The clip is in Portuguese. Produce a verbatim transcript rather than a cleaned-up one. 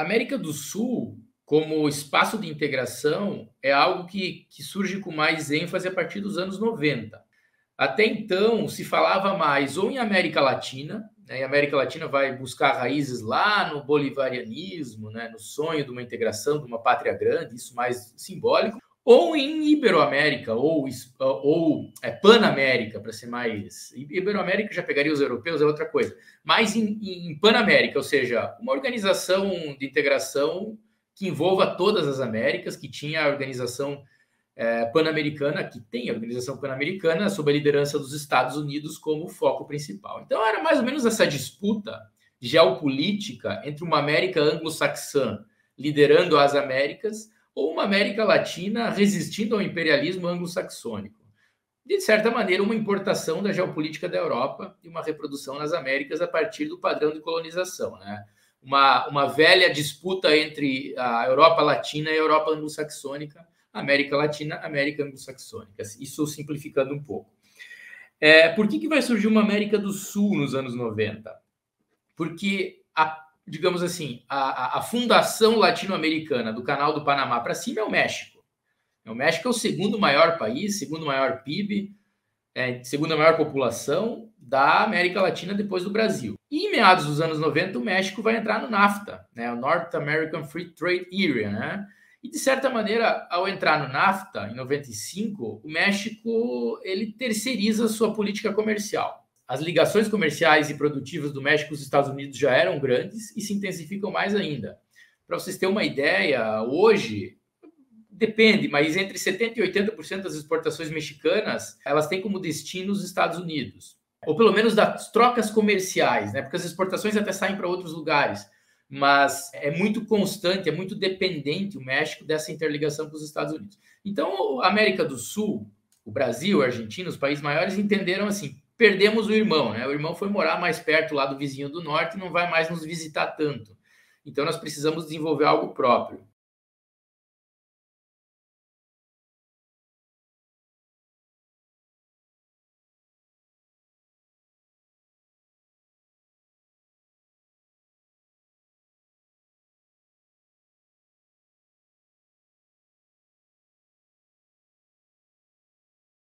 A América do Sul, como espaço de integração, é algo que, que surge com mais ênfase a partir dos anos noventa. Até então, se falava mais ou em América Latina, né, e a América Latina vai buscar raízes lá no bolivarianismo, né, no sonho de uma integração, de uma pátria grande, isso mais simbólico, ou em Iberoamérica, ou, ou é, Panamérica, para ser mais... Iberoamérica já pegaria os europeus, é outra coisa. Mas em, em Panamérica, ou seja, uma organização de integração que envolva todas as Américas, que tinha a organização é, pan-americana, que tem a organização pan-americana, sob a liderança dos Estados Unidos como foco principal. Então, era mais ou menos essa disputa geopolítica entre uma América anglo-saxã liderando as Américas ou uma América Latina resistindo ao imperialismo anglo-saxônico. De certa maneira, uma importação da geopolítica da Europa e uma reprodução nas Américas a partir do padrão de colonização, né? Uma, uma velha disputa entre a Europa Latina e a Europa anglo-saxônica, América Latina, América anglo-saxônica. Isso simplificando um pouco. É, por que, que vai surgir uma América do Sul nos anos noventa? Porque, a, digamos assim, a, a fundação latino-americana do Canal do Panamá para cima é o México. O México é o segundo maior país, segundo maior P I B, é, segunda maior população da América Latina depois do Brasil. E em meados dos anos noventa, o México vai entrar no NAFTA, né, o North American Free Trade Area, né? E, de certa maneira, ao entrar no NAFTA, em noventa e cinco, o México ele terceiriza sua política comercial. As ligações comerciais e produtivas do México com os Estados Unidos já eram grandes e se intensificam mais ainda. Para vocês terem uma ideia, hoje... Depende, mas entre setenta por cento e oitenta por cento das exportações mexicanas, elas têm como destino os Estados Unidos. Ou pelo menos das trocas comerciais, né? Porque as exportações até saem para outros lugares. Mas é muito constante, é muito dependente o México dessa interligação com os Estados Unidos. Então, a América do Sul, o Brasil, a Argentina, os países maiores, entenderam assim, perdemos o irmão, né? O irmão foi morar mais perto lá do vizinho do norte e não vai mais nos visitar tanto. Então, nós precisamos desenvolver algo próprio.